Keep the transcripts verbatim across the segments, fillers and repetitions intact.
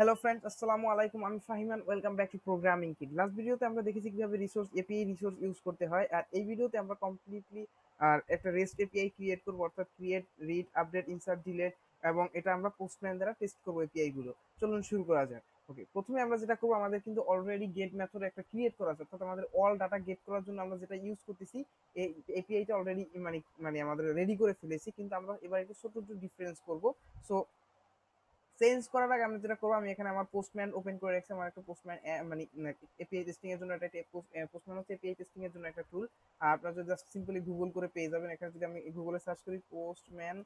Hello friends, Assalamualaikum. I'm Fahim and welcome back to Programming Kit. Last video te amra dekhechi kibhabe resource A P I resource use korte hoy ar ei video te amra completely ar ekta REST A P I create korbo orthat create, read, update, insert, delete ebong eta amra postman dara test korbo A P I gulo. Cholun shuru kora jak. Okay, prothome amra jeta korbo amader kintu already get method ekta create kora ache orthat amader all data get korar jonno amra jeta use kortechi ei A P I ta already mane mane amader ready kore felechi kintu amra ebar ekta choto choto difference korbo. So change করার আগে আমরা যেটা করব আমি এখানে আমার postman open করে রাখছি আমার একটা পোস্টম্যান মানে এপিআই টেস্টিং এর জন্য একটা পোস্টম্যান হচ্ছে এপিআই টেস্টিং এর জন্য একটা টুল আর আপনারা যদি জাস্ট সিম্পলি গুগল করে পেয়ে যাবেন এখানে যদি আমি গুগলে সার্চ করি পোস্টম্যান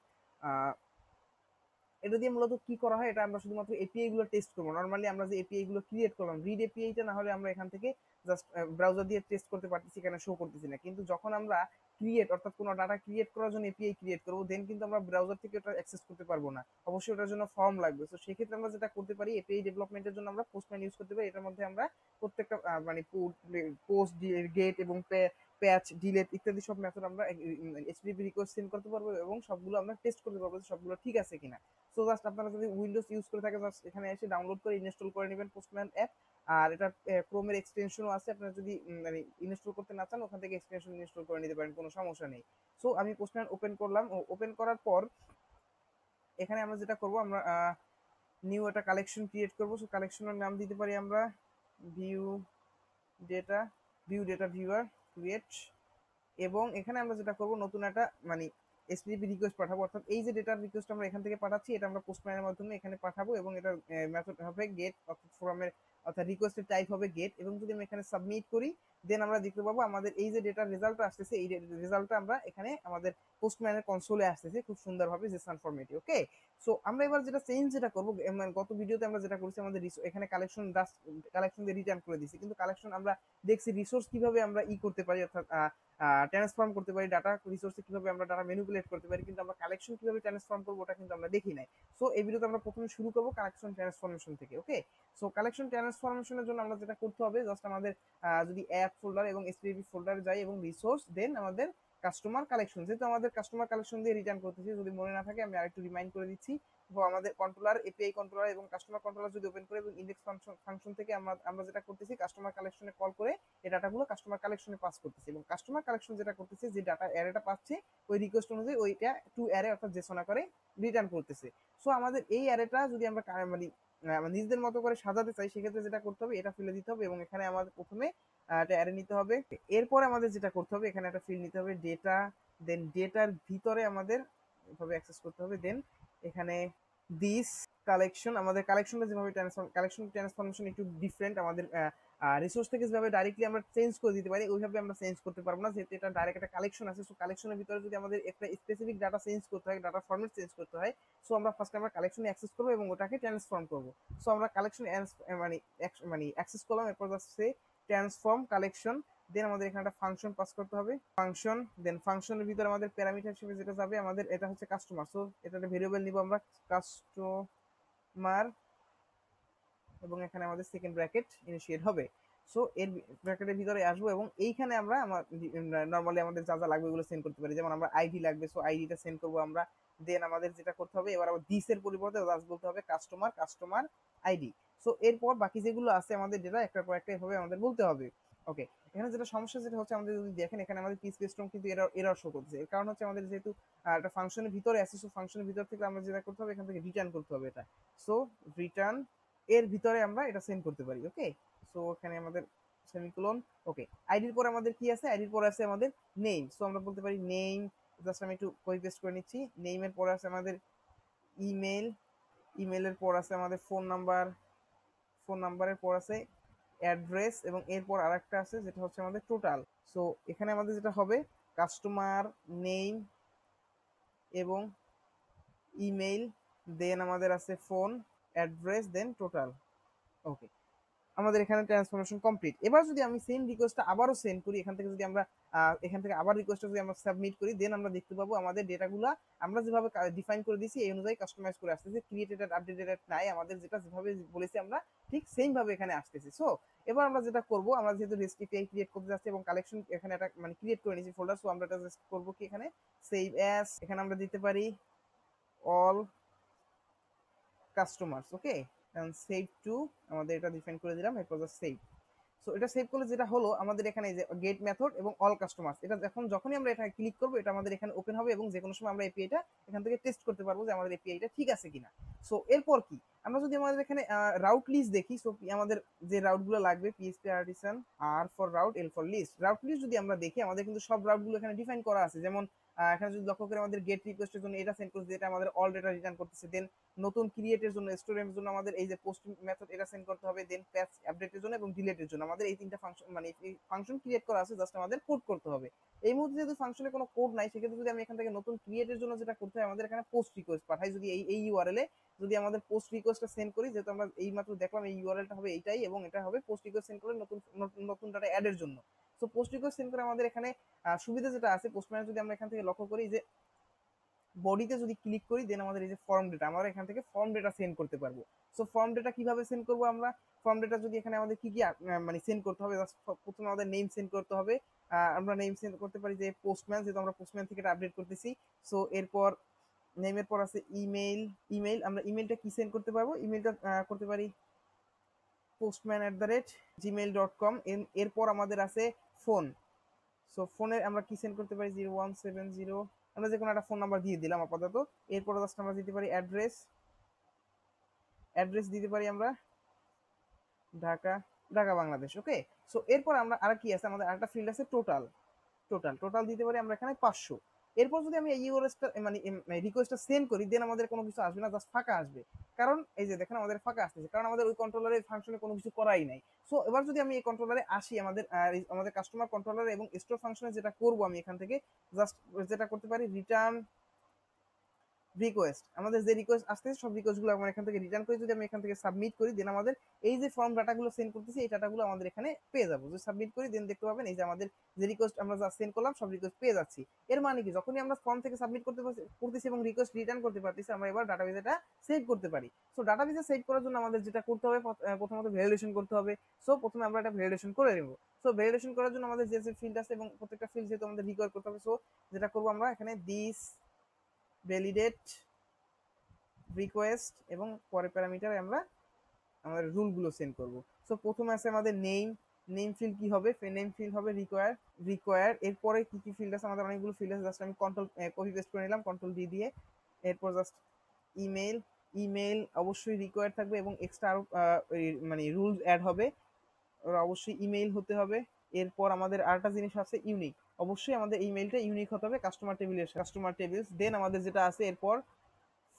এটা দিয়ে মূলত কি করা হয় এটা আমরা শুধুমাত্র এপিআই গুলো টেস্ট করব নরমালি আমরা যে এপিআই গুলো ক্রিয়েট করলাম রিড এপিআইটা না হলে আমরা এখান থেকে জাস্ট ব্রাউজার দিয়ে টেস্ট করতে পারতেছি এখানে শো করতেছি না কিন্তু যখন আমরা ক্রিয়েট অর্থাৎ কোনো ডাটা ক্রিয়েট করার জন্য এপিআই ক্রিয়েট করব দেন কিন্তু আমরা ব্রাউজার থেকে এটা অ্যাক্সেস করতে পারবো না অবশ্যই ওটার জন্য ফর্ম লাগবে সো সেই ক্ষেত্রে আমরা যেটা করতে পারি এপিআই ডেভেলপমেন্টের জন্য আমরা পোস্টম্যান ইউজ করতে পারি এটার মধ্যে আমরা প্রত্যেকটা মানে পোস্ট গেট এবং প্যাচ ডিলেট ইত্যাদি সব মেথড আমরা এইচটিটিপি রিকোয়েস্ট সেন্ড করতে পারবো এবং সবগুলো আমরা টেস্ট করতে পারবো সবগুলো ঠিক আছে কিনা সো জাস্ট আপনারা যদি উইন্ডোজ ইউজ করে থাকেন জাস্ট এখানে এসে ডাউনলোড করে ইনস্টল করে নেবেন পোস্টম্যান অ্যাপ আর এটা ক্রোমের এক্সটেনশনও আছে আপনারা যদি মানে ইনস্টল করতে না চান ওখান থেকে এক্সটেনশন ইনস্টল করে নিতে পারেন কোনো সমস্যা নেই সো আমি পোস্টম্যান ওপেন করলাম ওপেন করার পর এখানে আমরা যেটা করব আমরা নিউ একটা কালেকশন ক্রিয়েট করব সো কালেকশনের নাম দিতে পারি আমরা view data view data viewer create এবং এখানে আমরা যেটা করব নতুন একটা মানে এইচটিটিপি রিকোয়েস্ট পাঠাবো অর্থাৎ এই যে ডেটা রিকোয়েস্ট আমরা এখান থেকে পাঠাচ্ছি এটা আমরা পোস্টম্যানের মাধ্যমে এখানে পাঠাবো এবং এটা মেথড হবে গেট অর্থাৎ ফর্মের অর্থাৎ রিকোয়েস্টের টাইপ হবে গেট এবং যদি আমরা এখানে সাবমিট করি দেন আমরা দেখতে পাবো আমাদের এই যে ডেটার রেজাল্টটা আসতেছে এই রেজাল্টটা আমরা এখানে আমাদের পোস্টম্যানের কনসোলে আসতেছে খুব সুন্দরভাবে জেসন ফরম্যাটে ওকে সো আমরা এবার যেটা চেঞ্জ যেটা করবো গত ভিডিওতে আমরা যেটা করছি আমাদের এখানে কালেকশন জাস্ট কালেকশন দিয়ে রিটার্ন করে দিয়েছি কিন্তু কালেকশন আমরা দেখছি রিসোর্স কিভাবে আমরা ই করতে পারি অর্থাৎ ট্রান্সফর্ম করতে পারি ডাটা রিসোর্সে কিভাবে আমরা ডাটা ম্যানিপুলেট করতে পারি কিন্তু আমরা কালেকশন কিভাবে ট্রান্সফর্ম করবো ওটা কিন্তু আমরা দেখি নাই সো এই ভিডিওতে আমরা প্রথমে শুরু করবো কালেকশন ট্রান্সফরমেশন থেকে ওকে সো কালেকশন ট্রান্সফরমেশনের জন্য আমরা যেটা করতে হবে জাস্ট আমাদের যদি অ্যাপ ফোল্ডার এবং এইচটিটিপি ফোল্ডারে যাই এবং রিসোর্স দেন আমাদের কাস্টমার কালেকশন যেহেতু আমাদের কাস্টমার কালেকশন দিয়ে রিটার্ন করতেছি যদি মনে না থাকে আমি আরেকটু রিমাইন্ড করে দিচ্ছি আমাদের কন্ট্রোলার এপিআই কন্ট্রোলার এবং কাস্টমার কন্ট্রোলার যদি ওপেন করে এবং ইন্ডেক্স ফাংশন ফাংশন থেকে আমরা আমরা যেটা করতেছি কাস্টমার কালেকশনে কল করে এই ডাটাগুলো কাস্টমার কালেকশনে পাস করতেছি এবং কাস্টমার কালেকশন যেটা করতেছে যে ডাটা অ্যারেটা পাচ্ছে ওই রিকোয়েস্ট অনুযায়ী ওইটা টু অ্যারে অর্থাৎ জেসন আকারে রিটার্ন করতেছে সো আমাদের এই অ্যারেটা যদি আমরা মানে নিজেদের মতো করে সাজাতে চাই সেক্ষেত্রে যেটা করতে হবে এটা ফেলে দিতে হবে এবং এখানে আমাদের প্রথমে একটা অ্যারে নিতে হবে এরপর আমাদের যেটা করতে হবে এখানে একটা ফিল্ড নিতে হবে ডেটা দেন ডেটার ভিতরে আমাদের এভাবে অ্যাক্সেস করতে হবে দেন এখানে দিস কালেকশন আমাদের কালেকশনটা যেভাবে ট্রান্সফর্ম কালেকশন ট্রান্সফরমেশন একটু ডিফারেন্ট আমাদের রিসোর্স থেকে যেভাবে ডাইরেক্টলি আমরা চেঞ্জ করে দিতে পারি ওইভাবে আমরা চেঞ্জ করতে পারবো না যেহেতু এটা ডাইরেক্ট একটা কালেকশন আছে সো কালেকশনের ভিতরে যদি আমাদের একটা স্পেসিফিক ডাটা চেঞ্জ করতে হয় ডাটা ফর্মেট চেঞ্জ করতে হয় সো আমরা ফার্স্ট আমরা কালেকশনে অ্যাক্সেস করবো এবং ওটাকে ট্রান্সফর্ম করবো সো আমরা কালেকশন মানে মানে অ্যাক্সেস করলাম এরপর যাচ্ছে ট্রান্সফর্ম কালেকশন দেন আমাদের এখানে একটা ফাংশন পাস করতে হবে ফাংশন দেন ফাংশনের ভিতরে আমাদের প্যারামিটার হিসেবে যেটা যাবে আমাদের এটা হচ্ছে কাস্টমার সো এটা একটা ভেরিয়েবল নিব আমরা কাস্টমার এবং এখানে আমাদের সেকেন্ড ব্র্যাকেট ইনিশিয়েট হবে সো এর ব্র্যাকেটের ভিতরে আসবো এবং এইখানে আমরা নর্মালি আমাদের যা যা লাগবে এগুলো সেন্ড করতে পারি যেমন আমরা আইডি লাগবে সো আইডিটা সেন্ড করবো আমরা দেন আমাদের যেটা করতে হবে এবার আবার দিসের পরিবর্তে জাস্ট বলতে হবে কাস্টমার কাস্টমার আইডি সো এরপর বাকি যেগুলো আছে আমাদের ডেটা একটার পর একটা এভাবে আমাদের বলতে হবে ওকে এখানে যেটা সমস্যা যেটা হচ্ছে আমাদের যদি দেখেন এখানে আমাদের পিএসপি স্ট্রং কিন্তু এরর এরর শো করছে এর কারণ হচ্ছে আমাদের যেহেতু একটা ফাংশনের ভিতরে আছে সো ফাংশনের ভিতর থেকে আমরা যেটা করতে হবে এখান থেকে রিটার্ন করতে হবে এটা সো রিটার্ন এর ভিতরে আমরা এটা সেন্ড করতে পারি ওকে সো এখানে আমাদের সেমিকোলন ওকে আইডির পর আমাদের কি আছে আইডির পর আছে আমাদের নেম সো আমরা বলতে পারি নেম জাস্ট আমি একটু কপি পেস্ট করে নিচ্ছি নেমের পর আছে আমাদের ইমেল ইমেলের পর আছে আমাদের ফোন নাম্বার ফোন নাম্বারের পর আছে অ্যাড্রেস এবং এরপর আর একটা আছে যেটা হচ্ছে আমাদের টোটাল সো এখানে আমাদের যেটা হবে কাস্টমার নেম এবং ইমেল দেন আমাদের আছে phone address then total okay আমাদের এখানে ট্রান্সফরমেশন কমপ্লিট এবার যদি আমি সেম রিকোয়েস্টটা আবারও সেন্ড করি এখান থেকে যদি আমরা এখান থেকে আবার রিকোয়েস্টটা যদি আমরা সাবমিট করি দেন আমরা দেখতে পাবো আমাদের ডেটাগুলো আমরা যেভাবে ডিফাইন করে দিয়েছি এই অনুযায়ী কাস্টমাইজ করে আসতেছে ক্রিয়েটেড আর আপডেটেড নাই আমাদের যেটা যেভাবে বলেছি আমরা ঠিক সেমভাবে এখানে আসতেছি সো এবার আমরা যেটা করবো আমরা যেহেতু রেস্ট এপিআই ক্রিয়েট করতে যাচ্ছি এবং কালেকশন এখানে একটা মানে ক্রিয়েট করে নিয়েছি ফোল্ডার সো আমরা এটা করবো কি এখানে সেভ অ্যাজ এখানে আমরা দিতে পারি all customers okay and save to আমাদের এটা ডিফাইন করে দিলাম, ইট ওয়াজ সেভ। সো এটা সেভ করলে যেটা হলো আমাদের এখানে এই যে গেট মেথড এবং অল কাস্টমার্স, এটা এখন যখনই আমরা এখানে ক্লিক করবো এটা আমাদের এখানে ওপেন হবে এবং যে কোনো সময় আমরা এপিআইটা এখান থেকে টেস্ট করতে পারবো যে আমাদের এপিআইটা ঠিক আছে কিনা। সো এরপর কি আমরা যদি আমাদের এখানে রাউট লিস্ট দেখি, সো আমাদের যে রাউটগুলো লাগবে PHP artisan, R for route, L for list. Route list যদি আমরা দেখি আমাদের কিন্তু সব রাউটগুলো এখানে ডিফাইন করা আছে। যেমন এখানে যদি লক্ষ্য করে আমাদের গেট রিকোয়েস্টের জন্য এটা সেন্ড করছে, যেটা আমাদের অল ডেটা রিটার্ন করতেছে। দেন নতুন ক্রিয়েটের জন্য, স্টুডেন্টের জন্য আমাদের এই যে পোস্ট মেথড এটা সেন্ড করতে হবে। দেন প্যাচ আপডেটের জন্য এবং ডিলেটের জন্য আমাদের এই তিনটা ফাংশন, মানে এই ফাংশন ক্রিয়েট করা আছে, জাস্ট আমাদের কোড করতে হবে। এই মুহূর্তে যেহেতু ফাংশনে কোনো কোড নাই, সেক্ষেত্রে যদি আমি এখান থেকে নতুন ক্রিয়েটের জন্য যেটা করতে হয় আমাদের এখানে পোস্ট রিকোয়েস্ট পাঠাই, যদি এই এই ইউআরএল এ যদি আমাদের পোস্ট রিকোয়েস্টটা সেন্ড করি, যেহেতু আমরা এই মাত্র দেখলাম এই ইউআরএলটা হবে এইটাই এবং এটা হবে পোস্ট রিকোয়েস্ট সেন্ড করে নতুন নতুন ডাটা অ্যাডের জন্য। সো পোস্ট রিকোয়েস্ট সেন্ড করে আমাদের এখানে সুবিধা যেটা আছে, পোস্টম্যান যদি আমরা এখান থেকে লক্ষ্য করি যে বডিতে যদি ক্লিক করি, দেন আমাদের এই যে ফর্ম ডেটা, আমরা এখান থেকে ফর্ম ডেটা সেন্ড করতে পারবো। সো ফর্ম ডেটা কিভাবে সেন্ড করবো আমরা, ফর্ম ডেটা যদি এখানে আমাদের কি কি মানে সেন্ড করতে হবে, জাস্ট প্রথমে আমাদের নেম সেন্ড করতে হবে। আমরা নেম সেন্ড করতে পারি যে পোস্টম্যান, যেহেতু আমরা পোস্টম্যান থেকে এটা আপডেট করতেছি। সো এরপর নেমের পর আছে ইমেল, ইমেল আমরা ইমেলটা কি সেন্ড করতে পারবো, ইমেলটা করতে পারি postman at the rate Gmail dot com. এরপর আমাদের আছে ফোন, সো ফোনে আমরা কি সেন্ড করতে পারি জিরো ওয়ান সেভেন জিরো, আমরা যে কোনো একটা ফোন নাম্বার দিয়ে দিলাম আপাতত। এরপর জাস্ট আমরা দিতে পারি অ্যাড্রেস, অ্যাড্রেস দিতে পারি আমরা ঢাকা, ঢাকা বাংলাদেশ, ওকে। সো এরপর আমরা আর কি আছে আমাদের আরেকটা ফিল্ড আছে টোটাল, টোটাল টোটাল দিতে পারি আমরা এখানে পাঁচশো। এরপর যদি আমি ইউআরএলটা মানে রিকোয়েস্টটা সেন্ড করি, দেন আমাদের কোনো কিছু আসবে না, জাস্ট ফাঁকা আসবে। কারণ এই যে দেখেন আমাদের ফাঁকা আসতেছে, কারণ আমাদের ওই কন্ট্রোলারে ফাংশনে কোনো কিছু করাই নাই। সো এবার যদি আমি এই কন্ট্রোলারে আসি আমাদের আমাদের কাস্টমার কন্ট্রোলারে এবং স্টোর ফাংশনে যেটা করবো আমি এখান থেকে জাস্ট যেটা করতে পারি রিটার্ন রিকোয়েস্ট, আমাদের যে রিকোয়েস্ট আসতেছে সব রিকোয়েস্টগুলো আমরা এখান থেকে রিটার্ন করে যদি আমি এখান থেকে সাবমিট করি, দেন আমাদের এই যে ফর্ম ডাটাগুলো সেন্ড করতেছি এই ডাটাগুলো আমাদের এখানে পেয়ে যাবো। যদি সাবমিট করি দেন দেখতে পাবেন এই যে আমাদের যে রিকোয়েস্ট আমরা যা সেন্ড করলাম সব রিকোয়েস্ট পেয়ে যাচ্ছি। এর মানে কি যখনই আমরা ফর্ম থেকে সাবমিট করতে করতেছি এবং রিকোয়েস্ট রিটার্ন করতে পারতেছি, আমরা এবার ডাটাবেজে এটা সেভ করতে পারি। সো ডাটাবেজে সেভ করার জন্য আমাদের যেটা করতে হবে প্রথমত ভ্যালিডেশন করতে হবে। সো প্রথমে আমরা এটা ভ্যালিডেশন করে নেবো। সো ভ্যালিডেশন করার জন্য আমাদের যে যে ফিল্ড আছে এবং প্রত্যেকটা ফিল্ড যেহেতু আমাদের রিকোয়ার করতে হবে, সো যেটা করবো আমরা এখানে দিস ভ্যালিডেট রিকোয়েস্ট এবং পরে প্যারামিটারে আমরা আমাদের রুলগুলো সেন্ড করব। সো প্রথমে আছে আমাদের নেম, নেম ফিল্ড কি হবে, নেম ফিল্ড হবে রিকোয়ার, রিকোয়ার। এরপরে কি কি ফিল্ড আছে আমাদের অনেকগুলো ফিল্ড আছে, জাস্ট আমি কন্ট্রোল কপি পেস্ট করে নিলাম কন্ট্রোল ডি দিয়ে। এরপর জাস্ট ইমেল, ইমেল অবশ্যই রিকোয়ার থাকবে এবং এক্সট্রা আরও মানে রুলস অ্যাড হবে, অবশ্যই ইমেল হতে হবে। এরপর আমাদের আরেকটা জিনিস আছে ইউনিক, অবশ্যই আমাদের ইমেইলটা ইউনিক হতে হবে কাস্টমার টেবিলের, কাস্টমার টেবিলস। দেন আমাদের যেটা আছে এরপর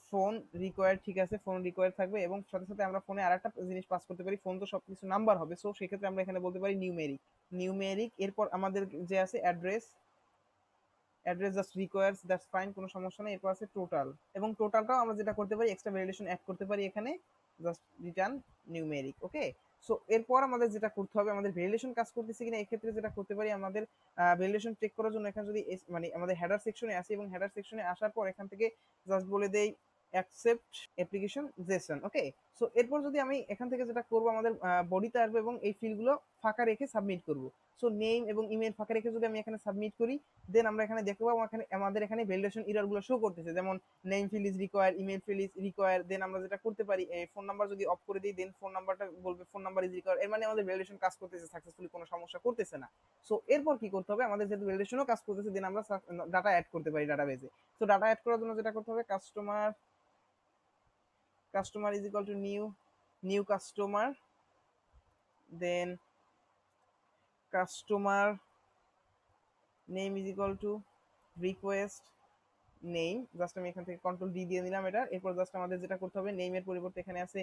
ফোন রিকোয়ার, ঠিক আছে ফোন রিকোয়ার থাকবে এবং সাথে সাথে আমরা ফোনে আরেকটা জিনিস পাস করতে পারি, ফোন তো সব কিছু নাম্বার হবে। সো সেক্ষেত্রে আমরা এখানে বলতে পারি নিউমেরিক, নিউমেরিক। এরপর আমাদের যে আছে address, address just requires, that's fine, কোনো সমস্যা নেই। এরপর আছে টোটাল এবং টোটালটাও আমরা যেটা করতে পারি এক্সট্রা ভ্যালিডেশন অ্যাড করতে পারি এখানে, just return numeric, okay. So এরপর আমাদের যেটা করতে হবে আমাদের ভ্যালিডেশন কাজ করতেছি কিনা, এক্ষেত্রে যেটা করতে পারি আমাদের ভ্যালিডেশন চেক করার জন্য এখানে যদি মানে আমাদের হেডার সেকশনে আসি এবং হেডার সেকশনে আসার পর এখান থেকে জাস্ট বলে দেই accept application JSON, okay. So এরপর যদি আমি এখান থেকে যেটা করবো আমাদের বডিতে আসবে এবং এই ফিল্ডগুলো ফাঁকা রেখে সাবমিট করবো। সো নেম এবং ইমেল ফাঁকা রেখে যদি আমি এখানে সাবমিট করি, দেন আমরা এখানে দেখতে পাবো এখানে আমাদের এখানে ভ্যালিডেশন এররগুলো শো করতেছে, যেমন name field is require, email field is require. Then আমরা যেটা করতে পারি ফোন নাম্বার যদি অফ করে দিই, দেন ফোন নাম্বারটা বলবে ফোন নাম্বার ইজ রিকোয়ার, এর মানে আমাদের ভ্যালিডেশন কাজ করতেছে সাকসেসফুলি, কোনো সমস্যা করতেছে না। সো এরপর কি করতে হবে আমাদের যেহেতু ভ্যালিডেশনও কাজ করতেছে, দেন আমরা ডাটা অ্যাড করতে পারি ডাটাবেজে। সো ডাটা অ্যাড করার জন্য যেটা করতে হবে customer, customer is equal to new, new customer. Then customer name is equal to request name, just আমি এখান থেকে কন্ট্রোল ডি দিয়ে দিলাম এটা। এরপর জাস্ট আমাদের যেটা করতে হবে নেমের পরিবর্তে এখানে আছে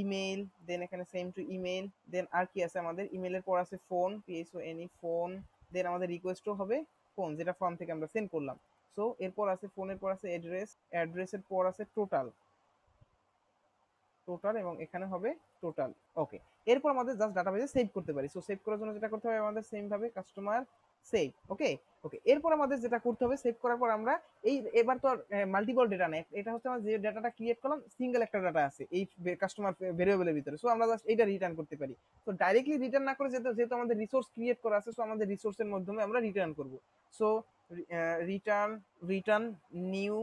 ইমেল, দেন এখানে সেম টু ইমেল। দেন আর কি আছে আমাদের ইমেলের পর আছে ফোন, পিএসও এনি ফোন। দেন আমাদের রিকোয়েস্টও হবে ফোন যেটা ফর্ম থেকে আমরা সেন্ড করলাম। সো এরপর আছে ফোনের পর আছে অ্যাড্রেস, অ্যাড্রেসের পর আছে টোটাল, টোটাল এবং এখানে হবে টোটাল, ওকে। এরপর আমাদের জাস্ট ডাটাবেজে সেভ করতে পারি। সো সেভ করার জন্য যেটা করতে হবে আমাদের সেম ভাবে কাস্টমার সেভ, ওকে ওকে। এরপর আমাদের যেটা করতে হবে সেভ করার পর আমরা এই এবার তো আর মাল্টিপল ডেটা নেই, এটা হচ্ছে আমরা যে ডাটাটা ক্রিয়েট করলাম সিঙ্গেল একটা ডাটা আছে এই কাস্টমার ভেরিয়েবলের ভিতরে। সো আমরা জাস্ট এটা রিটার্ন করতে পারি। তো ডাইরেক্টলি রিটার্ন না করে যেহেতু আমাদের রিসোর্স ক্রিয়েট করা আছে, সো আমাদের রিসোর্সের মাধ্যমে আমরা রিটার্ন করবো। So return, return new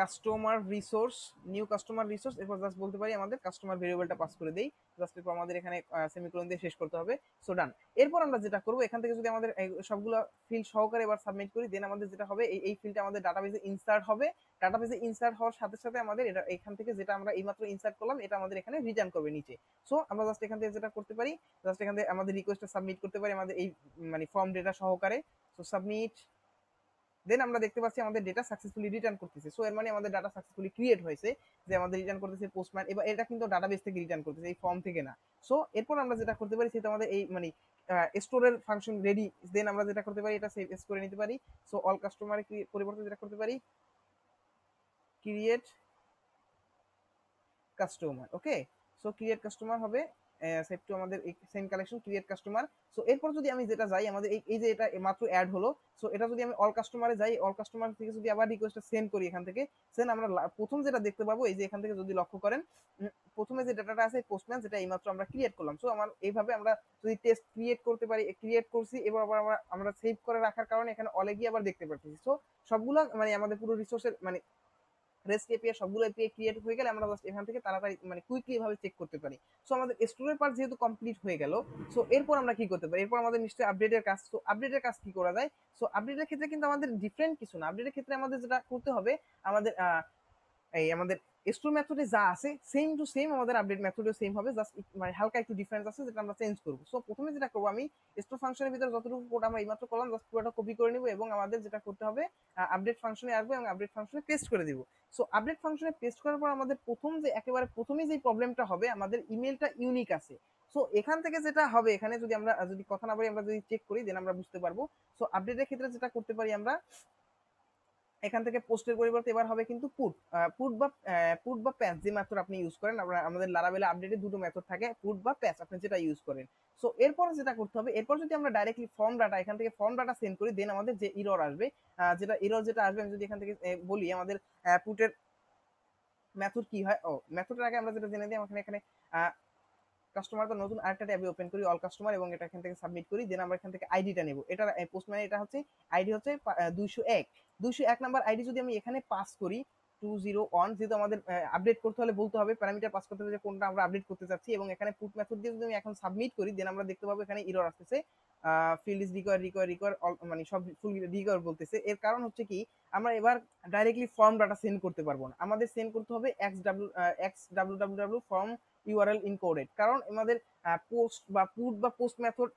customer resource new customer resource, এরপর জাস্ট বলতে পারি আমাদের কাস্টমার ভেরিয়েবলটা পাস করে দেই, জাস্ট এরপর আমাদের এখানে সেমিকোলন দিয়ে শেষ করতে হবে। So done. এরপর আমরা যেটা করবো, এখান থেকে যদি আমাদের সবগুলো ফিল্ড সহকারে এবার সাবমিট করি, দেন আমাদের যেটা হবে এই ফিল্ডটা আমাদের ডাটাবেজে ইনসার্ট হবে। ডাটাবেজে ইনসার্ট হওয়ার সাথে সাথে আমাদের এটা এখান থেকে যেটা আমরা এইমাত্র ইনসার্ট করলাম এটা আমাদের এখানে রিটার্ন করবে নিচে। সো আমরা জাস্ট এখান থেকে যেটা করতে পারি, জাস্ট এখান থেকে আমাদের রিকোয়েস্টটা সাবমিট করতে পারি আমাদের এই মানে ফর্ম ডেটা সহকারে। সো সাবমিট, দেন আমরা দেখতে পাচ্ছি আমাদের ডেটা সাকসেসফুলি রিটার্ন করতেছে। সো এর মানে আমাদের ডাটা সাকসেসফুলি ক্রিয়েট হয়েছে, যে আমাদের রিটার্ন করতেছে পোস্টম্যান। এবার এটা কিন্তু ডাটাবেস থেকে রিটার্ন করতেছে, এই ফর্ম থেকে না। সো এরপর আমরা যেটা করতে পারি সেটা আমাদের এই মানে স্টোরের ফাংশন রেডি, দেন আমরা যেটা করতে পারি এটা সেভ এস করে নিতে পারি। সো অল কাস্টমার পরিবর্তে যেটা করতে পারি create customer, okay. So create customer হবে সেভ টু আমাদের same collection create customer. So এরপর যদি আমি যেটা যাই আমাদের এই যে এটা মাত্র অ্যাড হলো, সো এটা যদি আমি অল কাস্টমারে যাই, অল কাস্টমার থেকে যদি আবার রিকোয়েস্টটা সেন্ড করি এখান থেকে সেন্ড, আমরা প্রথম যেটা দেখতে পাবো এই যে এখান থেকে যদি লক্ষ্য করেন প্রথমে যে ডাটাটা আছে পোস্টম্যান, যেটা এইমাত্র আমরা ক্রিয়েট করলাম। সো আমার এইভাবে আমরা যদি টেস্ট ক্রিয়েট করতে পারি, ক্রিয়েট করছি, এবার আবার আমরা আমরা সেভ করে রাখার কারণে এখানে অলে গিয়ে আবার দেখতে পাচ্ছি। সো সবগুলো মানে আমাদের পুরো রিসোর্সের মানে REST A P I সবগুলো A P I ক্রিয়েট হয়ে গেলে আমরা জাস্ট এখান থেকে তাড়াতাড়ি মানে কুইকলি ভাবে চেক করতে পারি। সো আমাদের স্টোরের পার্ট যেহেতু কমপ্লিট হয়ে গেল, সো এরপর আমরা কি করতে পারি, এরপর আমাদের নিশ্চয়ই আপডেটের কাজ। সো আপডেটের কাজ কি করা যায়, সো আপডেটের ক্ষেত্রে কিন্তু আমাদের ডিফারেন্ট কিছু না। আপডেটের ক্ষেত্রে আমাদের যেটা করতে হবে, আমাদের এই আমাদের স্টোর মেথডে যা আছে সেম টু সেম আমাদের আপডেট মেথডেও সেম হবে, জাস্ট মানে হালকা একটু ডিফারেন্স আছে যেটা আমরা চেঞ্জ করবো। সো প্রথমে যেটা করবো, আমি স্টোর ফাংশনের ভিতরে যতটুকু কোড আমরা এইমাত্র করলাম জাস্ট পুরোটা কপি করে নেবো, এবং আমাদের যেটা করতে হবে আপডেট ফাংশনে আসবো এবং আপডেট ফাংশনে পেস্ট করে দেবো। সো আপডেট ফাংশনে পেস্ট করার পর আমাদের প্রথম যে একেবারে প্রথমে যে প্রবলেমটা হবে, আমাদের ইমেলটা ইউনিক আছে। সো এখান থেকে যেটা হবে, এখানে যদি আমরা যদি কথা না বলি, আমরা যদি চেক করি দেন আমরা বুঝতে পারবো। সো আপডেটের ক্ষেত্রে যেটা করতে পারি আমরা এখান থেকে পোস্টের পরিবর্তে এবার হবে কিন্তু পুট পুট বা পুট বা প্যাচ, যে মেথড আপনি ইউজ করেন। আপনার আমাদের লারাভেলে আপডেটে দুটো মেথড থাকে, পুট বা প্যাচ, আপনি যেটা ইউজ করেন। সো এরপর যেটা করতে হবে, এরপর যদি আমরা ডাইরেক্টলি ফর্ম ডাটা এখান থেকে ফর্ম ডাটা সেন্ড করি, দেন আমাদের যে ইরর আসবে, যেটা ইরর যেটা আসবে আমি যদি এখান থেকে বলি, আমাদের পুটের মেথড কি হয়, ও মেথডের আগে আমরা যেটা জেনে দিই, আমরা এখানে কাস্টমার তো নতুন আরেকটা ট্যাবে ওপেন করি অল কাস্টমার, এবং এটা এখান থেকে সাবমিট করি, দেন আমরা এখান থেকে আইডিটা নেব। এটা পোস্টম্যান, এটা হচ্ছে আইডি হচ্ছে দুইশো এক দুইশো এক নাম্বার আইডি। যদি আমি এখানে পাস করি টু জিরো ওয়ান, যেহেতু আমাদের আপডেট করতে হলে বলতে হবে প্যারামিটার পাস করতে হবে যে কোনটা আমরা আপডেট করতে চাচ্ছি, এবং এখানে পুট মেথড দিয়ে যদি আমি এখন সাবমিট করি, দেন আমরা দেখতে পাবো এখানে ইরর আসতেছে, field is require require require মানে সব ফুল রিকোয়ার বলতেছে। এর কারণ হচ্ছে কি, আমরা এবার ডাইরেক্টলি ফর্ম ডাটা সেন্ড করতে পারবো না, আমাদের সেন্ড করতে হবে X W X W W W form URL encoded. কারণ আমাদের পোস্ট বা পুট বা পোস্ট মেথড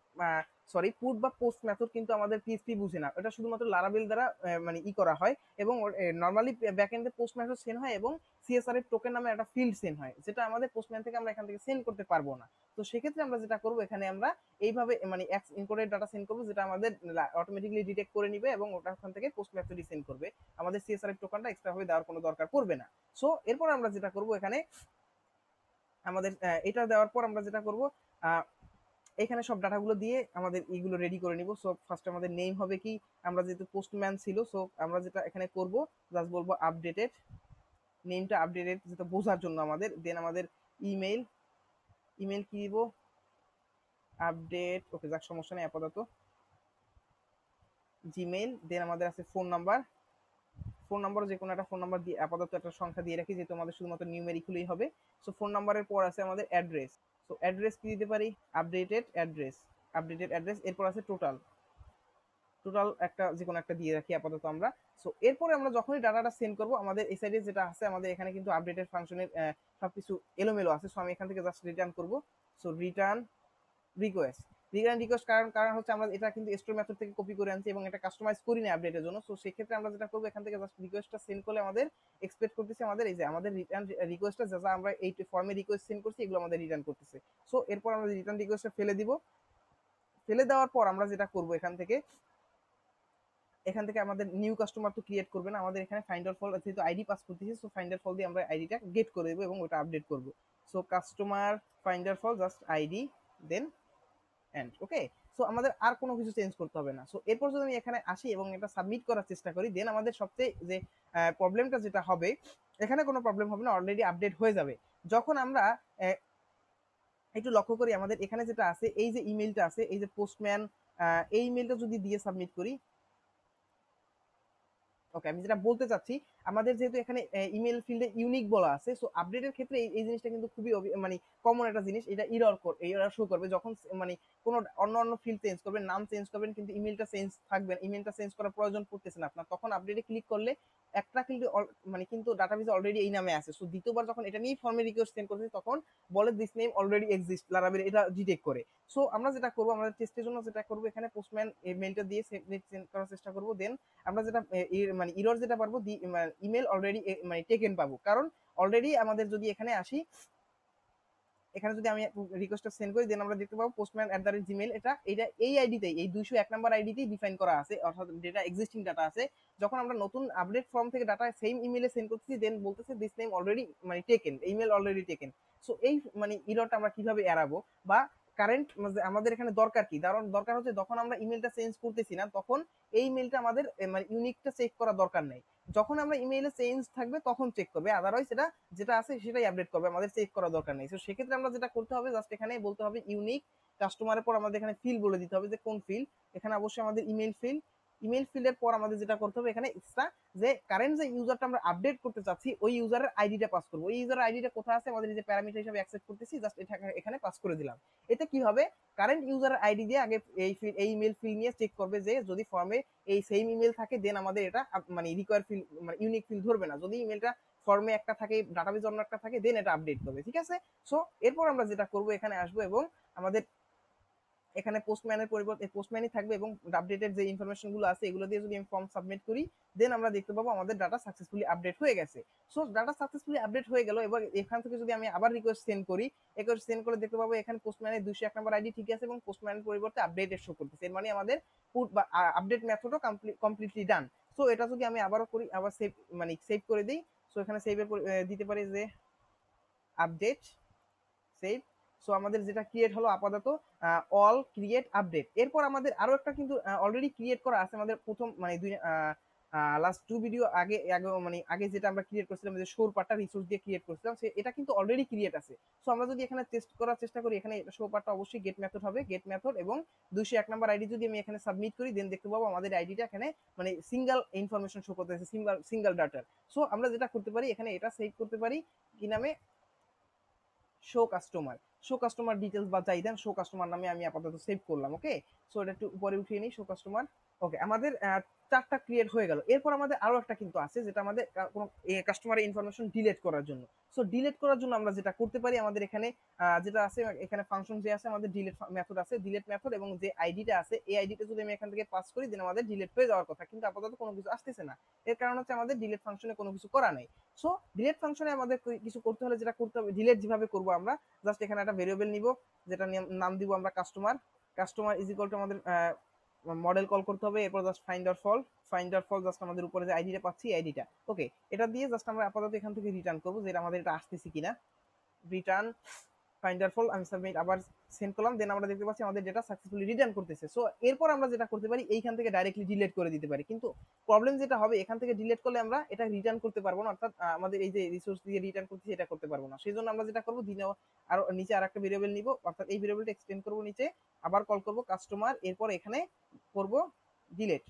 সরি পুট বা পোস্ট মেথড কিন্তু আমাদের পিএসপি বুঝে না, এটা শুধুমাত্র লারাভেল দ্বারা মানে ই করা হয়, এবং নর্মালি ব্যাকএন্ডে পোস্ট মেথড সেন্ড হয় এবং সিএসআরএফ টোকেন নামে একটা ফিল্ড সেন্ড হয়, যেটা আমাদের পোস্টম্যান থেকে আমরা এখান থেকে সেন্ড করতে পারবো না। তো সেক্ষেত্রে আমরা যেটা করবো, এখানে আমরা এইভাবে মানে এক্স ইনকোডেড ডাটা সেন্ড করবো, যেটা আমাদের অটোমেটিকলি ডিটেক্ট করে নিবে এবং ওটা ওখান থেকে পোস্ট মেথডই সেন্ড করবে, আমাদের সিএসআরএফ টোকেনটা এক্সট্রাভাবে দেওয়ার কোনো দরকার পড়বে না। সো এরপর আমরা যেটা করবো, এখানে আমাদের এটা দেওয়ার পর আমরা যেটা করবো, এখানে সব ডাটাগুলো দিয়ে আমাদের এইগুলো রেডি করে নিব। সো ফার্স্ট আমাদের নেম হবে কি, আমরা যেহেতু পোস্টম্যান ছিল, সো আমরা যেটা এখানে করব জাস্ট বলবো আপডেটেড, নেমটা আপডেটেড যেটা বোঝার জন্য আমাদের। দেন আমাদের ইমেল, ইমেল কি দিব, আপডেট, ওকে যাক সমস্যা নেই আপাতত, জিমেল। দেন আমাদের আছে ফোন নাম্বার, ফোন নাম্বার যে কোনো একটা ফোন নাম্বার দিয়ে আপাতত একটা সংখ্যা দিয়ে রাখি, যেহেতু আমাদের শুধুমাত্র নিউমেরিকলেই হবে। সো ফোন নাম্বারের পর আছে আমাদের অ্যাড্রেস, সো অ্যাড্রেস কি দিতে পারি, আপডেটেড অ্যাড্রেস, আপডেটেড অ্যাড্রেস। এরপর আছে টোটাল, টোটাল একটা যে কোনো একটা দিয়ে রাখি আপাতত আমরা। সো এরপরে আমরা যখনই ডাটাটা সেন্ড করবো, আমাদের এই সাইডে যেটা আছে আমাদের এখানে কিন্তু আপডেটেড ফাংশনের সব কিছু এলোমেলো আছে। সো আমি এখান থেকে জাস্ট রিটার্ন করবো, so return request, return request কারণ কারণ হচ্ছে আমরা এটা কিন্তু স্টোর মেথড থেকে কপি করে আনছি এবং এটা কাস্টমাইজ করি না আপডেটের জন্য। সো সেক্ষেত্রে আমরা যেটা করবো, এখান থেকে জাস্ট রিকোয়েস্টটা সেন্ড করলে আমাদের এক্সপেক্ট করতেছে আমাদের এই যে আমাদের রিটার্ন রিকোয়েস্টটা যা যা আমরা এই ফর্মে রিকোয়েস্ট সেন্ড করছি এগুলো আমাদের রিটার্ন করতেছে। সো এরপর আমরা রিটার্ন রিকোয়েস্টটা ফেলে দিব, ফেলে দেওয়ার পর আমরা যেটা করবো, এখান থেকে এখান থেকে আমাদের নিউ কাস্টমার তো ক্রিয়েট করবে না, আমাদের এখানে ফাইন্ডার ফল যেহেতু আইডি পাস করতেছি, সো ফাইন্ডার ফল দিয়ে আমরা আইডিটা গেট করে দেবো এবং ওটা আপডেট করবো। So customer find or fail just ID then end, okay. So আমাদের আর কোনো কিছু চেঞ্জ করতে হবে না। সো এরপর যদি আমি এখানে আসি এবং এটা সাবমিট করার চেষ্টা করি, দেন আমাদের সবচেয়ে যে প্রবলেমটা যেটা হবে, এখানে কোনো প্রবলেম হবে না, অলরেডি আপডেট হয়ে যাবে। যখন আমরা একটু লক্ষ্য করি, আমাদের এখানে যেটা আছে এই যে ইমেলটা আছে, এই যে পোস্টম্যান, এই ইমেলটা যদি দিয়ে সাবমিট করি, ওকে। আমি যেটা বলতে চাচ্ছি, আমাদের যেহেতু এখানে ইমেল ফিল্ডে ইউনিক বলা আছে, সো আপডেটের ক্ষেত্রে এই জিনিসটা কিন্তু খুবই মানে কমন একটা জিনিস। এটা এরর এরর শো করবে যখন মানে কোনো অন্য অন্য ফিল্ড চেঞ্জ করবেন, নাম চেঞ্জ করবেন, কিন্তু ইমেলটা চেঞ্জ থাকবে, ইমেলটা চেঞ্জ করার প্রয়োজন পড়তেছে না আপনার, তখন আপডেটে ক্লিক করলে একটা কিন্তু মানে কিন্তু ডাটাবেসে অলরেডি এই নামে আছে। সো দ্বিতীয়বার যখন এটা নিয়ে ফর্মে রিকোয়েস্ট সেন্ড করতেছি তখন বলে দিস নেম অলরেডি এক্সিস্ট, লারাবেল এটা ডিটেক্ট করে। সো আমরা যেটা করবো, আমরা টেস্টের জন্য যেটা করবো এখানে পোস্টম্যান মেলটা দিয়ে সেন্ড করার চেষ্টা করবো। দেন আমরা যেটা মানে ইরর যেটা পারবো ইমেল অলরেডি মানে টেকেন পাবো, কারণ অলরেডি আমাদের যদি এখানে আসি, এখানে যদি আমি রিকোয়েস্টটা সেন্ড করি দেন আমরা দেখতে পাবো postman at the rate Gmail, এটা এটা এই আইডিতেই এই দুইশো এক নাম্বার আইডিতেই ডিফাইন করা আছে, অর্থাৎ ডেটা এক্সিস্টিং ডাটা আছে। যখন আমরা নতুন আপডেট ফর্ম থেকে ডাটা সেম ইমেলে সেন্ড করতেছি দেন বলতেছে দিস নেম অলরেডি মানে taken, email already taken. So এই মানে ইররটা আমরা কিভাবে এড়াবো বা কারেন্ট আমাদের এখানে দরকার কি, কারণ দরকার হচ্ছে যখন আমরা ইমেলটা চেঞ্জ করতেছি না তখন এই ইমেলটা আমাদের মানে ইউনিকটা চেক করা দরকার নেই, যখন আমরা ইমেইলে চেঞ্জ থাকবে তখন চেক করবে, আদারওয়াইজ এটা যেটা আছে সেটাই আপডেট করবে, আমাদের চেক করা দরকার নেই। সো সেক্ষেত্রে আমরা যেটা করতে হবে জাস্ট এখানে বলতে হবে ইউনিক, কাস্টমারের পর আমাদের এখানে ফিল্ড বলে দিতে হবে যে কোন ফিল্ড, এখানে অবশ্যই আমাদের ইমেল ফিল্ড, ইমেল ফিল্ডের পর আমাদের যেটা করতে হবে এখানে এক্সট্রা যে কারেন্ট যে ইউজারটা আমরা আপডেট করতে চাচ্ছি ওই ইউজারের আইডিটা পাস করবো, ওই ইউজার আইডিটা কোথায় আছে আমাদের যে প্যারামিটার হিসেবে অ্যাকসেপ্ট করতেছি জাস্ট এটা এখানে পাস করে দিলাম। এতে কি হবে কারেন্ট ইউজারের আইডি দিয়ে আগে এই এই ইমেল ফিল্ড নিয়ে চেক করবে যে যদি ফর্মে এই সেম ইমেল থাকে দেন আমাদের এটা মানে রিকোয়ার ফিল্ড মানে ইউনিক ফিল্ড ধরবে না, যদি ইমেলটা ফর্মে একটা থাকে ডাটাবেজ অন্য একটা থাকে দেন এটা আপডেট করবে, ঠিক আছে। সো এরপর আমরা যেটা করবো এখানে আসবো এবং আমাদের এখানে পোস্টম্যানের পরিবর্তে পোস্টম্যানই থাকবে এবং আপডেটেড যে ইনফরমেশন গুলো আছে এগুলো দিয়ে যদি আমি ফর্ম সাবমিট করি দেন আমরা দেখতে পাবো আমাদের ডাটা সাকসেসফুলি আপডেট হয়ে গেছে। সো ডাটা সাকসেসফুলি আপডেট হয়ে গেল, এবার এখান থেকে যদি আমি আবার রিকোয়েস্ট সেন্ড করি, রিকোয়েস্ট সেন্ড করে দেখতে পাবো এখানে পোস্টম্যানের দুইশো এক নম্বর আইডি ঠিক আছে এবং পোস্টম্যানের পরিবর্তে আপডেটেড শো করতেছে, এর মানে আমাদের পুট বা আপডেট মেথডও কমপ্লিটলি ডান। সো এটা যদি আমি আবারও করি, আবার সেভ মানে সেভ করে দিই, সো এখানে সেভের দিতে পারি যে আপডেট সেভ। সো আমাদের যেটা ক্রিয়েট হলো আপাতত অল ক্রিয়েট আপডেট। এরপর আমাদের আরো একটা কিন্তু অলরেডি ক্রিয়েট করা আছে আমাদের প্রথম মানে দুই লাস্ট টু ভিডিও আগে মানে আগে যেটা আমরা ক্রিয়েট করেছিলাম যে শোর পার্টটা রিসোর্স দিয়ে ক্রিয়েট করেছিলাম, সে এটা কিন্তু অলরেডি ক্রিয়েট আছে। সো আমরা যদি এখানে টেস্ট করার চেষ্টা করি, এখানে শো পার্টটা অবশ্যই গেট মেথড হবে, গেট মেথড এবং দুইশো এক নাম্বার আইডি যদি আমি এখানে সাবমিট করি দেন দেখতে পাবো আমাদের আইডিটা এখানে মানে সিঙ্গেল ইনফরমেশন শো করতেছে, সিঙ্গেল সিঙ্গেল ডাটার। সো আমরা যেটা করতে পারি এখানে এটা সেভ করতে পারি কি নামে show customer, show customer details বা যাই দেন শো কাস্টমার নামে আমি আপাতত সেভ করলাম। ওকে সো এটা একটু উপরে উঠিয়ে নিই শো কাস্টমার। ওকে আমাদের চারটা ক্রিয়েট হয়ে গেল। এরপর আমাদের আরো একটা কিন্তু আছে যেটা আমাদের কোনো কাস্টমারের ইনফরমেশন ডিলিট করার জন্য। সো ডিলিট করার জন্য আমরা যেটা করতে পারি আমাদের এখানে যেটা আছে এখানে ফাংশন যে আছে আমাদের ডিলিট মেথড আছে, ডিলিট মেথড এবং যে আইডিটা আছে এই আইডিটা যদি আমি এখান থেকে পাস করি দেন আমাদের ডিলিট হয়ে যাওয়ার কথা, কিন্তু আপাতত কোনো কিছু আসতেছে না, এর কারণ হচ্ছে আমাদের ডিলিট ফাংশনে কোনো কিছু করা নাই। সো ডিলিট ফাংশনে আমাদের কিছু করতে হলে যেটা করতে হবে, ডিলিট যেভাবে করবো আমরা জাস্ট এখানে একটা ভেরিয়েবল নিব যেটা নাম দিব আমরা customer, customer is equal to আমাদের মডেল কল করতে হবে, এরপর just find or fail, find or fail just আমাদের উপরে যে আইডিটা পাচ্ছি আইডিটা। ওকে এটা দিয়ে জাস্ট আমরা আপাতত এখান থেকে রিটার্ন করবো যেটা আমাদের এটা আসতেছে কিনা, রিটার্ন ফাইন্ড আর ফল, আমি সাবমিট আবার সেন্ড করলাম দেন আমরা দেখতে পাচ্ছি আমাদের ডেটা সাকসেসফুলি রিটার্ন করতেছে। সো এরপর আমরা যেটা করতে পারি এইখান থেকে ডাইরেক্টলি ডিলিট করে দিতে পারি, কিন্তু প্রবলেম যেটা হবে এখান থেকে ডিলিট করলে আমরা এটা রিটার্ন করতে পারবো না, অর্থাৎ আমাদের এই যে রিসোর্স দিয়ে রিটার্ন করতেছি এটা করতে পারবো না। সেই জন্য আমরা যেটা করবো দিনে আর নিচে আর একটা ভেরিয়েবল নিব, অর্থাৎ এই ভেরিয়েবলটা এক্সটেন্ড করবো নিচে, আবার কল করবো কাস্টমার, এরপর এখানে করবো ডিলিট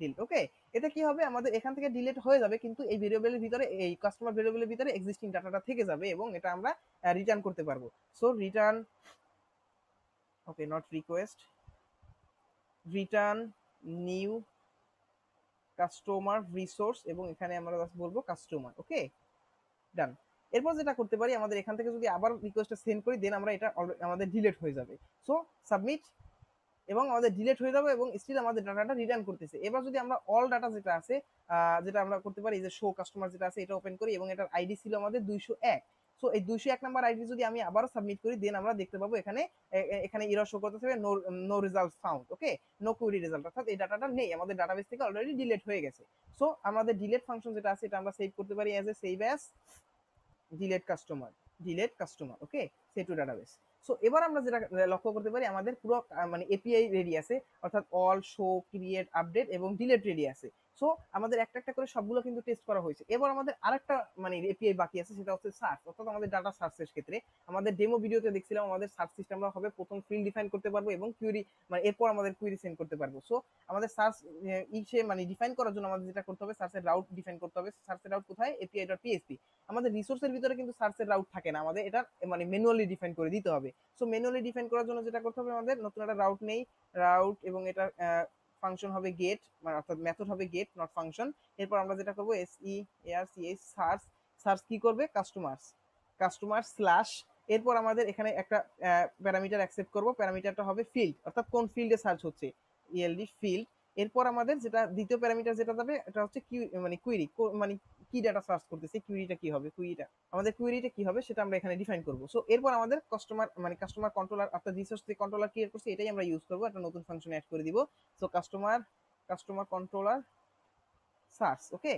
ডিলিট। ওকে এটা কি হবে আমাদের এখান থেকে ডিলিট হয়ে যাবে কিন্তু এই ভেরিয়েবলের ভিতরে এই কাস্টমার ভেরিয়েবলের ভিতরে এক্সিস্টিং ডাটাটা থেকে যাবে এবং এটা আমরা রিটার্ন করতে পারবো। So return okay not request, return new customer resource এবং এখানে আমরা বলবো কাস্টমার। ওকে ডান। এরপর যেটা করতে পারি আমাদের এখান থেকে যদি আবার রিকোয়েস্টটা সেন্ড করি দেন আমরা এটা আমাদের ডিলিট হয়ে যাবে। সো সাবমিট এবং আমাদের ডিলিট হয়ে যাবে এবং স্টিল আমাদের ডাটাটা রিটার্ন করতেছে। এবার যদি আমরা অল ডাটা যেটা আছে যেটা আমরা করতে পারি যে শো কাস্টমার যেটা আছে এটা ওপেন করি এবং এটার আইডি ছিল আমাদের দুইশো এক। সো এই দুইশো এক নাম্বার আইডি যদি আমি আবারও সাবমিট করি দেন আমরা দেখতে পাবো এখানে এখানে এরর শো করতেছে no no result found. Okay no query result, অর্থাৎ এই ডাটাটা নেই, আমাদের ডাটাবেস থেকে অলরেডি ডিলিট হয়ে গেছে। সো আমাদের ডিলিট ফাংশন যেটা আছে এটা আমরা সেভ করতে পারি as a save as delete customer, delete customer. Okay save to database. So এবার আমরা যেটা লক্ষ্য করতে পারি আমাদের পুরো মানে এপিআই রেডি আছে, অর্থাৎ অল শো ক্রিয়েট আপডেট এবং ডিলিট রেডি আছে। সো আমাদের একটা একটা করে সবগুলো কিন্তু টেস্ট করা হয়েছে। এবার আমাদের আরেকটা মানে এপিআই বাকি আছে, সেটা হচ্ছে সার্চ, অর্থাৎ আমাদের ডাটা সার্চের ক্ষেত্রে। আমাদের ডেমো ভিডিওতে দেখছিলাম আমাদের সার্চ সিস্টেমটা হবে প্রথম ফিল্ড ডিফাইন করতে পারবো এবং কিউরি মানে এরপর আমাদের কিউরি সেন্ড করতে পারবো। সো আমাদের সার্চ ইসে মানে ডিফাইন করার জন্য আমাদের যেটা করতে হবে, সার্চের রাউট ডিফাইন করতে হবে। সার্চের রাউট কোথায়? API dot PSP. আমাদের রিসোর্সের ভিতরে কিন্তু সার্চের রাউট থাকে না, আমাদের এটা মানে ম্যানুয়ালি ডিফাইন করে দিতে হবে। সো ম্যানুয়ালি ডিফাইন করার জন্য যেটা করতে হবে, আমাদের নতুন একটা রাউট নেই, রাউট এবং এটা ফাংশন হবে গেট, মানে অর্থাৎ মেথড হবে গেট নট ফাংশন। এরপর আমরা যেটা করবো S E R C S search, search কি করবে? Customers, customer slash. এরপর আমাদের এখানে একটা প্যারামিটার অ্যাকসেপ্ট করবো, প্যারামিটারটা হবে ফিল্ড, অর্থাৎ কোন ফিল্ডে সার্চ হচ্ছে, ইএলডি ফিল্ড। এরপর আমাদের যেটা দ্বিতীয় প্যারামিটার যেটা যাবে এটা হচ্ছে কিউ মানে কুইরি, মানে কি ডাটা সার্চ করতেছে, কুইরিটা কি হবে, কুইরিটা আমাদের কুইরিটা কি হবে সেটা আমরা এখানে ডিফাইন করবো। সো এরপর আমাদের কাস্টমার মানে কাস্টমার কন্ট্রোলার অর্থাৎ রিসোর্স যে কন্ট্রোলার ক্রিয়েট করছে এটাই আমরা ইউজ করবো, একটা নতুন ফাংশন অ্যাড করে দিব। So customer customer controller search, okay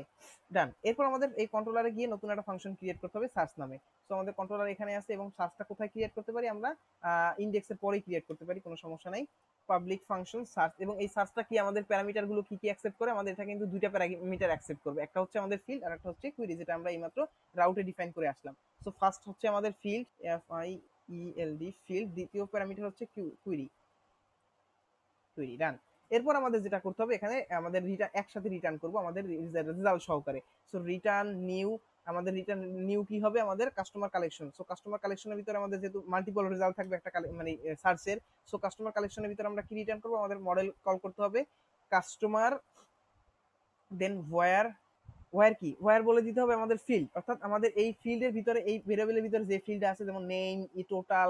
done. এরপর আমাদের এই কন্ট্রোলারে গিয়ে নতুন একটা ফাংশন ক্রিয়েট করতে হবে সার্চ নামে। সো আমাদের কন্ট্রোলার এখানে আছে এবং সার্চটা কোথায় ক্রিয়েট করতে পারি আমরা? ইন্ডেক্সের পরেই ক্রিয়েট করতে পারি, কোনো সমস্যা নাই। পাবলিক ফাংশন সার্চ, এবং এই সার্চটা কি আমাদের প্যারামিটারগুলো কি কি অ্যাকসেপ্ট করে, আমাদের এটা কিন্তু দুইটা প্যারামিটার অ্যাকসেপ্ট করবে, একটা হচ্ছে আমাদের ফিল্ড আর একটা হচ্ছে কুইরি, যেটা আমরা এইমাত্র রাউটে ডিফাইন করে আসলাম। সো ফার্স্ট হচ্ছে আমাদের field, F I E L D field, দ্বিতীয় প্যারামিটার হচ্ছে কুইরি, কুইরি ডান। এরপর আমাদের যেটা করতে হবে এখানে আমাদের রিটার্ন একসাথে রিটার্ন করবো আমাদের রেজাল্ট সহকারে। সো রিটার্ন নিউ, আমাদের রিটার্ন নিউ কি হবে? আমাদের কাস্টমার কালেকশন। সো কাস্টমার কালেকশনের ভিতরে আমাদের যেহেতু মাল্টিপল রেজাল্ট থাকবে একটা মানে সার্চের, সো কাস্টমার কালেকশনের ভিতরে আমরা কি রিটার্ন করবো? আমাদের মডেল কল করতে হবে কাস্টমার, দেন ওয়ার, ওয়ার কি ওয়ার বলে দিতে হবে আমাদের ফিল্ড, অর্থাৎ আমাদের এই ফিল্ডের ভিতরে এই ভেরিয়েবলের ভিতরে যে ফিল্ডে আছে, যেমন নেম, ই টোটাল,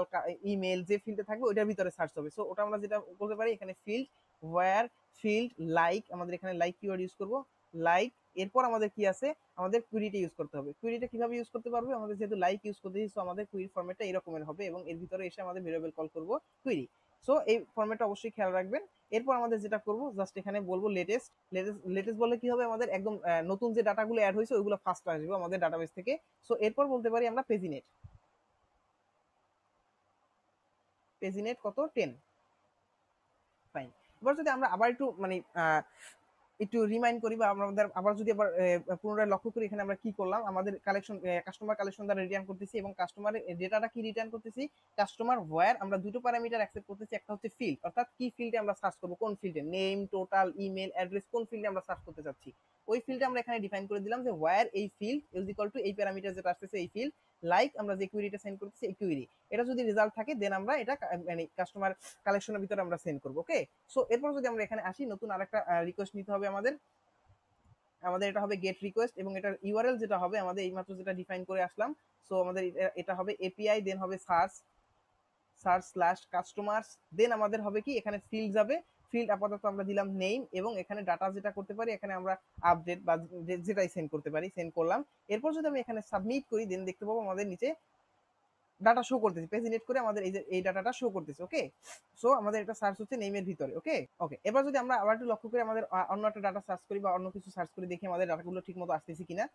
ইমেল, যে ফিল্ডে থাকবে ওইটার ভিতরে সার্চ হবে। সো ওটা আমরা যেটা করতে পারি এখানে ফিল্ড ওয়ার ফিল্ড লাইক, আমাদের এখানে লাইক কিওয়ার্ড ইউজ করবো লাইক। এরপর আমাদের কি আছে? আমাদের কুইরিটা ইউজ করতে হবে। কুইরিটা কিভাবে ইউজ করতে পারবে? আমাদের যেহেতু লাইক ইউজ করতেছি, সো আমাদের কুইরি ফরম্যাটটা এরকমের হবে এবং এর ভিতরে এসে আমাদের ভেরিয়েবল কল করব কুইরি। সো এই ফরম্যাটটা অবশ্যই খেয়াল রাখবেন। এরপর আমাদের যেটা করব, জাস্ট এখানে বলবো লেটেস্ট, লেটেস্ট লেটেস্ট বলে কি হবে? আমাদের একদম নতুন যে ডাটাগুলো অ্যাড হয়েছে ওইগুলো ফার্স্ট আসবে আমাদের ডাটাবেস থেকে। সো এরপর বলতে পারি আমরা পেজিনেট, পেজিনেট কত? Ten, fine. এবার যদি আমরা আবার একটু মানে একটু রিমাইন্ড করি বা আমাদের আবার যদি আবার পুনরায় লক্ষ্য করি এখানে আমরা কি করলাম, আমাদের কালেকশন কাস্টমার কালেকশন দ্বারা রিটার্ন করতেছি এবং কাস্টমারের ডেটাটা কি রিটার্ন করতেছি? Customer where. আমরা দুটো প্যারামিটার অ্যাকসেপ্ট করতেছি, একটা হচ্ছে ফিল্ড, অর্থাৎ কি ফিল্ডে আমরা সার্চ করবো, কোন ফিল্ডে, নেম, টোটাল, ইমেল, অ্যাড্রেস, কোন ফিল্ডে আমরা সার্চ করতে চাচ্ছি ওই ফিল্ডে আমরা এখানে ডিফাইন করে দিলাম যে ওয়ার এই ফিল্ড ইজ ইকুয়াল টু এই প্যারামিটার যেটা আসতেছে এই ফিল্ড। লাইক আমরা যে কুইরিটা সেন্ড করতেছি এই কুইরি, এটা যদি রেজাল্ট থাকে দেন আমরা এটা মানে কাস্টমার কালেকশনের ভিতরে আমরা সেন্ড করবো, ওকে। সো এরপর যদি আমরা এখানে আসি, নতুন আরেকটা রিকোয়েস্ট নিতে হবে আমাদের, আমাদের এটা হবে গেট রিকোয়েস্ট এবং এটার ইউআরএল যেটা হবে আমাদের এইমাত্র যেটা ডিফাইন করে আসলাম। সো আমাদের এটা হবে এপিআই, দেন হবে search, search slash customers, then আমাদের হবে কি এখানে ফিল্ড যাবে, ফিল্ড আপাতত আমরা দিলাম নেম এবং এখানে ডাটা যেটা করতে পারি এখানে আমরা আপডেট বা যেটাই সেন্ড করতে পারি সেন্ড করলাম। এরপর যদি আমি এখানে সাবমিট করি দেন দেখতে পাবো আমাদের নিচে ডাটা শো করতেছে, পেজিনেট করে আমাদের এই যে এই ডাটাটা শো করতেছে, ওকে। সো আমাদের একটা সার্চ হচ্ছে নেমের ভিতরে, ওকে ওকে এবার যদি আমরা আবার একটু লক্ষ্য করি আমাদের অন্য একটা ডাটা সার্চ করি বা অন্য কিছু সার্চ করে দেখি আমাদের ডাটাগুলো ঠিক মতো আসতেছে কিনা,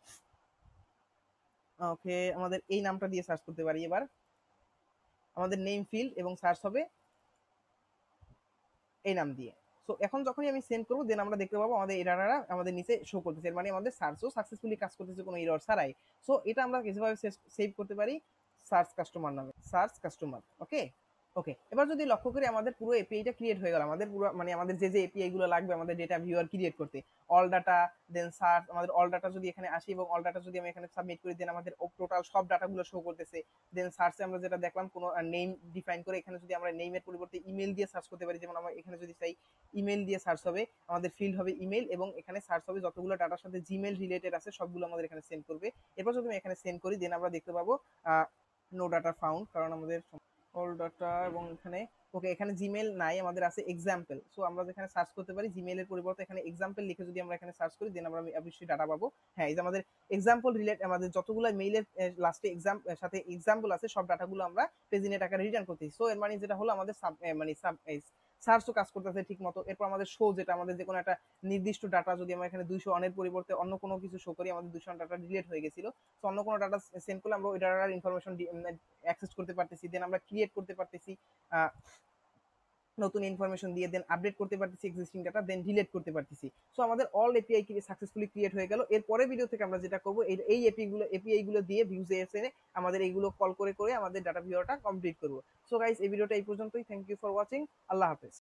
ওকে। আমাদের এই নামটা দিয়ে সার্চ করতে পারি, এবার আমাদের নেম ফিল্ড এবং সার্চ হবে এই নাম দিয়ে। সো এখন যখনই আমি সেন্ড করবো দেন আমরা দেখতে পাবো আমাদের এই ডাটাটা আমাদের নিচে শো করতেছে, মানে আমাদের সার্চও সাকসেসফুলি কাজ করতেছে কোনো এরর ছাড়াই। সো এটা আমরা কিভাবে সেভ করতে পারি? সার্চ কাস্টমার নামে, সার্চ কাস্টমার, ওকে ওকে এবার যদি লক্ষ্য করি আমাদের পুরো এপিআইটা ক্রিয়েট হয়ে গেল, আমাদের পুরো মানে আমাদের যে যে এপিআই গুলো লাগবে আমাদের ডেটা ভিউয়ার ক্রিয়েট করতে, অল ডাটা দেন সার্চ। আমাদের অল ডাটা যদি এখানে আসি এবং অল ডাটা যদি আমি এখানে সাবমিট করি দেন আমাদের টোটাল সব ডাটাগুলো শো করতেছে। দেন সার্চে আমরা যেটা দেখলাম কোনো নেম ডিফাইন করে এখানে যদি আমরা নেমের পরিবর্তে ইমেল দিয়ে সার্চ করতে পারি, যেমন আমরা এখানে যদি চাই ইমেল দিয়ে সার্চ হবে, আমাদের ফিল্ড হবে ইমেল এবং এখানে সার্চ হবে যতগুলো ডাটার সাথে জিমেল রিলেটেড আছে সবগুলো আমাদের এখানে সেন্ড করবে। এরপর যদি আমি এখানে সেন্ড করি দেন আমরা দেখতে পাবো নো ডাটা ফাউন্ড, কারণ আমাদের অল ডাটা এবং এখানে ওকে এখানে জিমেল নাই, আমাদের আছে এক্সাম্পল। সো আমরা যেখানে সার্চ করতে পারি জিমেলের পরিবর্তে এখানে এক্সাম্পল লিখে যদি আমরা এখানে সার্চ করি দেন আমরা অবশ্যই ডাটা পাবো। হ্যাঁ, এই যে আমাদের এক্সাম্পল রিলেট আমাদের যতগুলো মেইলের লাস্টে এক্সাম সাথে এক্সাম্পল আছে সব ডাটাগুলো আমরা পেজিনেট আকারে রিটার্ন করতেছি। সো এর মানে যেটা হলো আমাদের সাব মানে সাব সার্চও কাজ করতেছে ঠিক মতো। এরপর আমাদের শো যেটা আমাদের যে কোনো একটা নির্দিষ্ট ডাটা যদি আমরা এখানে দুইশো অনের পরিবর্তে অন্য কোনো কিছু শো করি, আমাদের দুইশো ডাটা ডিলিট হয়ে গেছিলো, তো অন্য কোনো ডাটা সেন্ড করলে আমরা ওই ডাটার ইনফরমেশন অ্যাক্সেস করতে পারতেছি, দেন আমরা ক্রিয়েট করতে পারতেছি নতুন ইনফরমেশন দিয়ে দেন আপডেট করতে পারতেছি এক্সিস্টিং ডাটা, দেন ডিলিট করতে পারতেছি। সো আমাদের অল এপিআই কি সাকসেসফুলি ক্রিয়েট হয়ে গেল। এরপরে ভিডিও থেকে আমরা যেটা করবো, এই এপিগুলো এপিআই গুলো দিয়ে ভিউজে এসে আমাদের এইগুলো কল করে করে আমাদের ডাটা ভিউটা কমপ্লিট করবো। সো গাইস, এই ভিডিওটা এই পর্যন্তই। Thank you for watching. আল্লাহ হাফেজ।